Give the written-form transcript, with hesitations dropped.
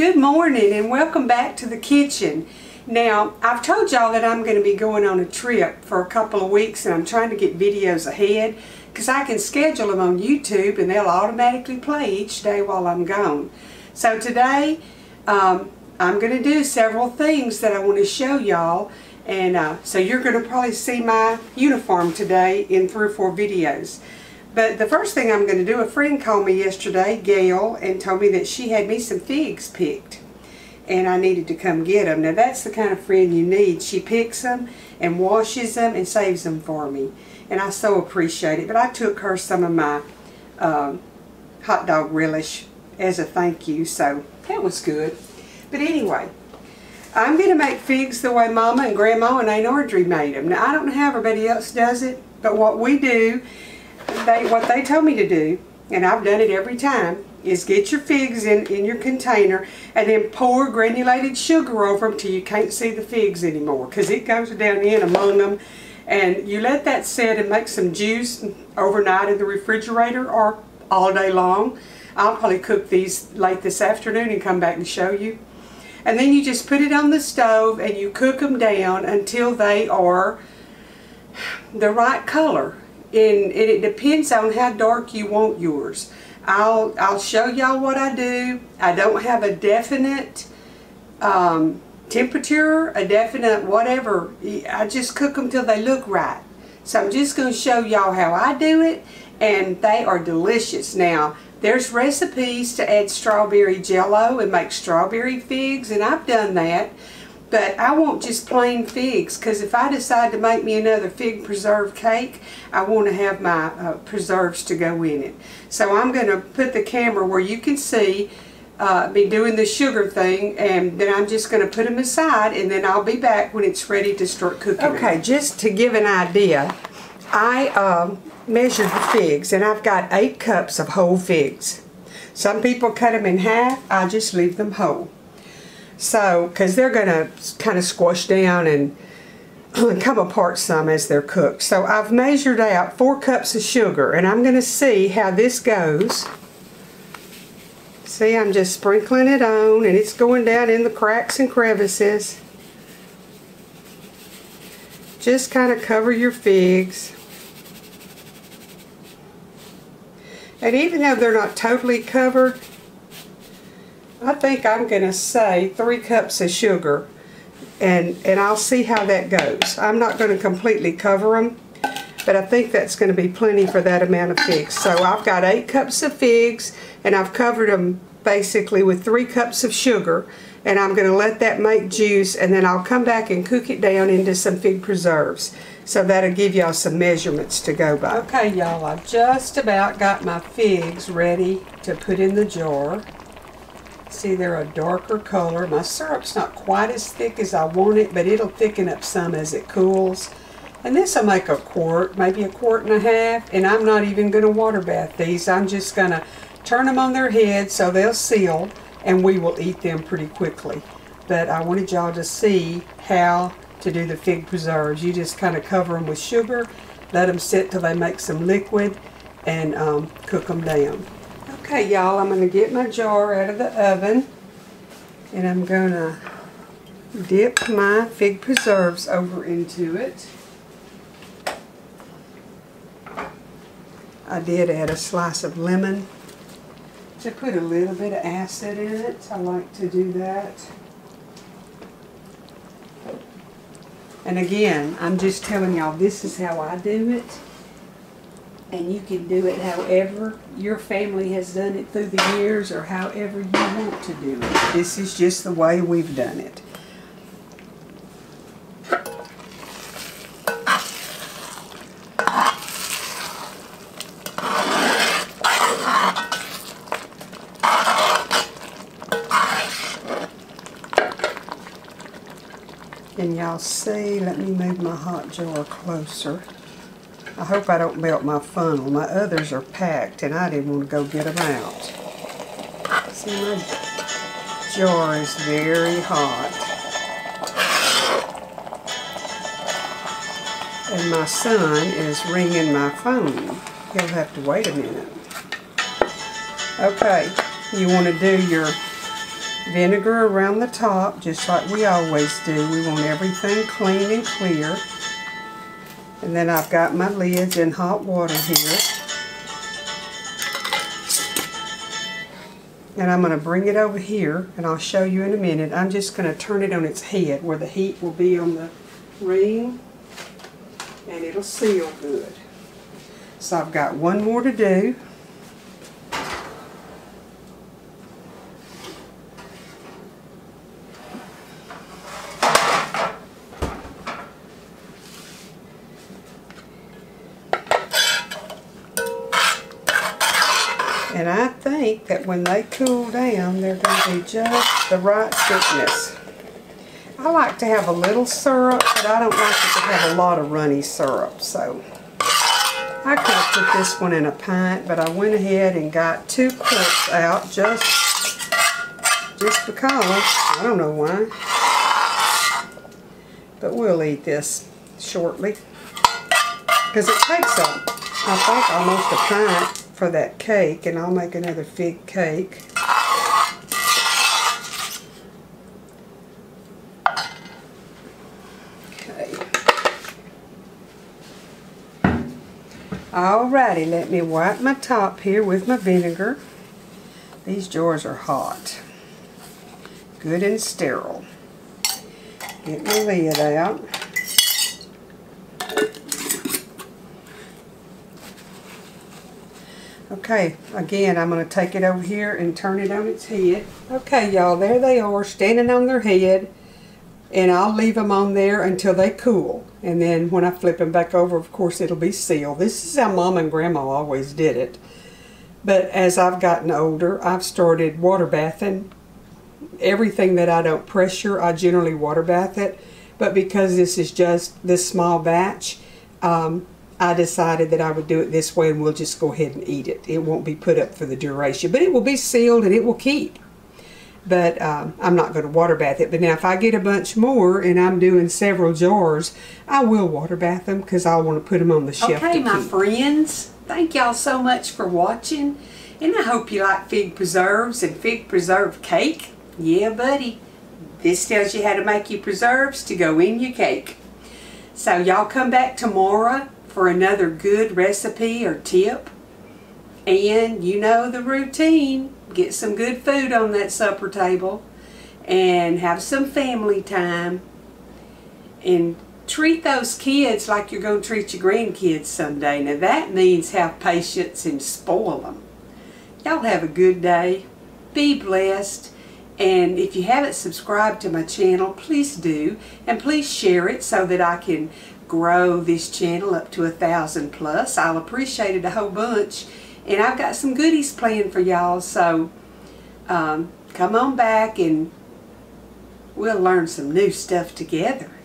Good morning and welcome back to the kitchen. Now, I've told y'all that I'm going to be going on a trip for a couple of weeks, and I'm trying to get videos ahead because I can schedule them on YouTube and they'll automatically play each day while I'm gone. So today I'm going to do several things that I want to show y'all, and so you're going to probably see my uniform today in 3 or 4 videos. But the first thing I'm going to do, a friend called me yesterday, Gail, and told me that she had me some figs picked and I needed to come get them. Now that's the kind of friend you need. She picks them and washes them and saves them for me, and I so appreciate it. But I took her some of my hot dog relish as a thank you, so that was good. But anyway, I'm going to make figs the way Mama and Grandma and Aunt Audrey made them. Now I don't know how everybody else does it, but what we do, what they told me to do, and I've done it every time, is get your figs in your container and then pour granulated sugar over them till you can't see the figs anymore, because it goes down in among them, and you let that sit and make some juice overnight in the refrigerator or all day long. I'll probably cook these late this afternoon and come back and show you. And then you just put it on the stove and you cook them down until they are the right color. And it depends on how dark you want yours. I'll show y'all what I do. I don't have a definite temperature, a definite whatever. I just cook them till they look right. So I'm just going to show y'all how I do it, and they are delicious. Now there's recipes to add strawberry jello and make strawberry figs, and I've done that. But I want just plain figs, because if I decide to make me another fig preserve cake, I want to have my preserves to go in it. So I'm going to put the camera where you can see me doing the sugar thing, and then I'm just going to put them aside, and then I'll be back when it's ready to start cooking. Okay, just to give an idea, I measured the figs, and I've got 8 cups of whole figs. Some people cut them in half. I just leave them whole. So, because they're going to kind of squash down and come apart some as they're cooked. So I've measured out 4 cups of sugar, and I'm going to see how this goes. See, I'm just sprinkling it on, and it's going down in the cracks and crevices. Just kind of cover your figs. And even though they're not totally covered, I think I'm going to say 3 cups of sugar, and I'll see how that goes. I'm not going to completely cover them, but I think that's going to be plenty for that amount of figs. So I've got 8 cups of figs, and I've covered them basically with 3 cups of sugar, and I'm going to let that make juice, and then I'll come back and cook it down into some fig preserves. So that'll give y'all some measurements to go by. Okay, y'all, I've just about got my figs ready to put in the jar. See, they're a darker color. My syrup's not quite as thick as I want it, but it'll thicken up some as it cools. And this will make a quart, maybe a quart and a half, and I'm not even going to water bath these. I'm just going to turn them on their head so they'll seal, and we will eat them pretty quickly. But I wanted y'all to see how to do the fig preserves. You just kind of cover them with sugar, let them sit till they make some liquid, and cook them down. Okay, y'all, I'm going to get my jar out of the oven, and I'm going to dip my fig preserves over into it. I did add a slice of lemon to put a little bit of acid in it. I like to do that. And again, I'm just telling y'all this is how I do it. And you can do it however your family has done it through the years, or however you want to do it. This is just the way we've done it. And y'all see, let me move my hot jar closer. I hope I don't melt my funnel. My others are packed, and I didn't want to go get them out. See, my jar is very hot. And my son is ringing my phone. He'll have to wait a minute. Okay, you want to do your vinegar around the top, just like we always do. We want everything clean and clear. And then I've got my lids in hot water here. And I'm going to bring it over here, and I'll show you in a minute. I'm just going to turn it on its head where the heat will be on the ring, and it'll seal good. So I've got one more to do. And I think that when they cool down, they're going to be just the right thickness. I like to have a little syrup, but I don't like it to have a lot of runny syrup. So I could have put this one in a pint, but I went ahead and got 2 quarts out just because. I don't know why. But we'll eat this shortly. Because it takes, almost a pint for that cake, and I'll make another fig cake. Okay. Alrighty, let me wipe my top here with my vinegar. These jars are hot. Good and sterile. Get my lid out. Okay, again, I'm going to take it over here and turn it on its head. Okay, y'all, there they are, standing on their head, and I'll leave them on there until they cool. And then when I flip them back over, of course, it'll be sealed. This is how Mom and Grandma always did it. But as I've gotten older, I've started water bathing. Everything that I don't pressure, I generally water bath it. But because this is just this small batch, I decided that I would do it this way, and we'll just go ahead and eat it. It won't be put up for the duration, but it will be sealed and it will keep. But I'm not going to water bath it. But now if I get a bunch more and I'm doing several jars, I will water bath them because I want to put them on the shelf. Okay, my friends, thank y'all so much for watching. And I hope you like fig preserves and fig preserve cake. Yeah, buddy. This tells you how to make your preserves to go in your cake. So y'all come back tomorrow for another good recipe or tip, and you know the routine. Get some good food on that supper table and have some family time, and treat those kids like you're going to treat your grandkids someday. Now that means have patience and spoil them. Y'all have a good day, be blessed, and if you haven't subscribed to my channel, please do, and please share it so that I can grow this channel up to 1,000 plus. I'll appreciate it a whole bunch, and I've got some goodies planned for y'all, so come on back and we'll learn some new stuff together.